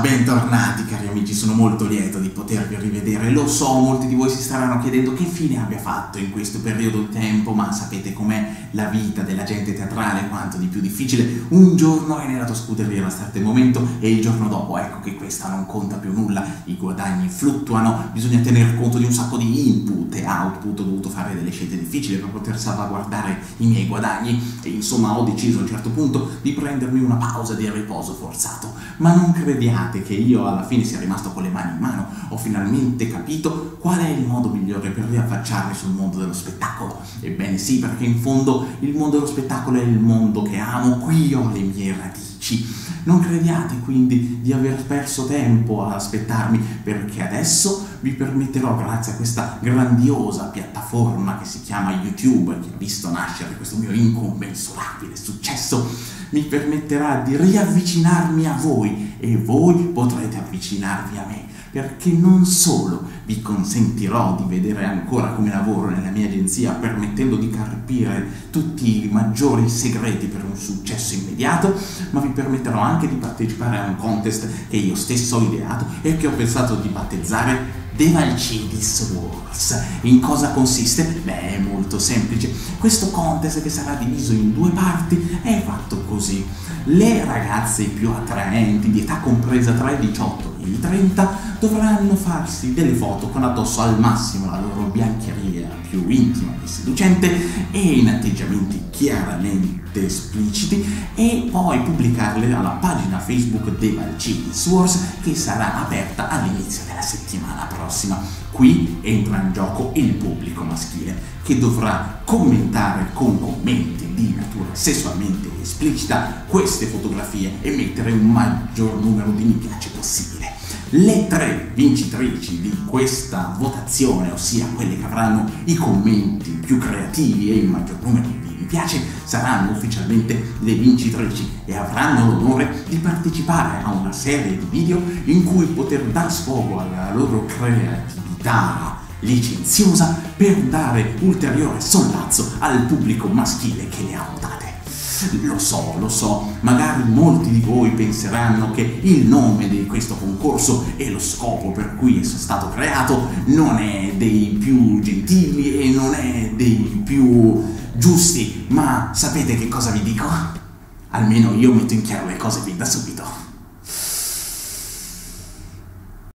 Bentornati cari amici, sono molto lieto di potervi rivedere. Lo so, molti di voi si staranno chiedendo che fine abbia fatto in questo periodo di tempo, ma sapete com'è la vita dell'agente teatrale, quanto di più difficile. Un giorno è nella tua scuderia, state il momento, e il giorno dopo, ecco che questa non conta più nulla, i guadagni fluttuano, bisogna tener conto di un sacco di input e output, ho dovuto fare delle scelte difficili per poter salvaguardare i miei guadagni e insomma ho deciso a un certo punto di prendermi una pausa di riposo forzato, ma non crediamo che io alla fine sia rimasto con le mani in mano. Ho finalmente capito qual è il modo migliore per riaffacciarmi sul mondo dello spettacolo. Ebbene sì, perché in fondo il mondo dello spettacolo è il mondo che amo, qui ho le mie radici. Non crediate quindi di aver perso tempo ad aspettarmi, perché adesso vi permetterò, grazie a questa grandiosa piattaforma che si chiama YouTube, che ha visto nascere questo mio incommensurabile successo, mi permetterà di riavvicinarmi a voi e voi potrete avvicinarvi a me, perché non solo vi consentirò di vedere ancora come lavoro nella mia agenzia, permettendo di carpire tutti i maggiori segreti per un successo immediato, ma vi permetterò anche di partecipare a un contest che io stesso ho ideato e che ho pensato di battezzare De Valcidi Wars. In cosa consiste? Beh, è molto semplice. Questo contest, che sarà diviso in due parti, è fatto così. Le ragazze più attraenti, di età compresa tra i 18 e i 30, dovranno farsi delle foto con addosso al massimo la loro biancheria più intima e seducente e in atteggiamenti chiaramente espliciti, e poi pubblicarle alla pagina Facebook De Valcidi Wars, che sarà aperta all'inizio della settimana prossima. Qui entra in gioco il pubblico maschile, che dovrà commentare con commenti di natura sessualmente esplicita queste fotografie e mettere un maggior numero di mi piace possibile. Le tre vincitrici di questa votazione, ossia quelle che avranno i commenti più creativi e il maggior numero di mi piace, saranno ufficialmente le vincitrici e avranno l'onore di partecipare a una serie di video in cui poter dar sfogo alla loro creatività licenziosa per dare ulteriore sollazzo al pubblico maschile che le ha votate. Lo so, magari molti di voi penseranno che il nome di questo concorso e lo scopo per cui è stato creato non è dei più gentili e non è dei più giusti, ma sapete che cosa vi dico? Almeno io metto in chiaro le cose fin da subito.